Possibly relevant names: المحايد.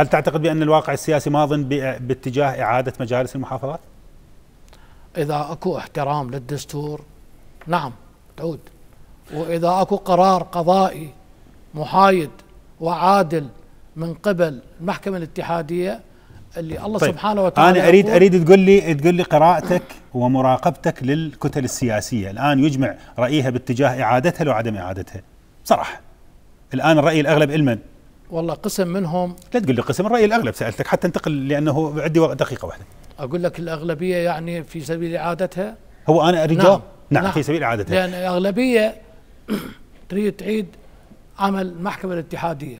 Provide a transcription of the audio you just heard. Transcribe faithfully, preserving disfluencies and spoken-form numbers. هل تعتقد بأن الواقع السياسي ماضٍ باتجاه إعادة مجالس المحافظات؟ إذا أكو احترام للدستور نعم تعود، وإذا أكو قرار قضائي محايد وعادل من قبل المحكمة الاتحادية اللي الله طيب. سبحانه وتعالى. أنا أريد أريد تقول لي تقول لي قراءتك ومراقبتك للكتل السياسية الآن يجمع رأيها باتجاه إعادتها لو عدم إعادتها بصراحة. الآن الرأي الأغلب إلمن والله قسم منهم. لا تقول لي قسم، الرأي الأغلب سألتك حتى انتقل لأنه عندي دقيقة واحدة. أقول لك الأغلبية يعني في سبيل إعادتها. هو أنا أريد نعم. نعم. نعم في سبيل إعادتها. لأن الأغلبية تريد تعيد عمل المحكمة الاتحادية.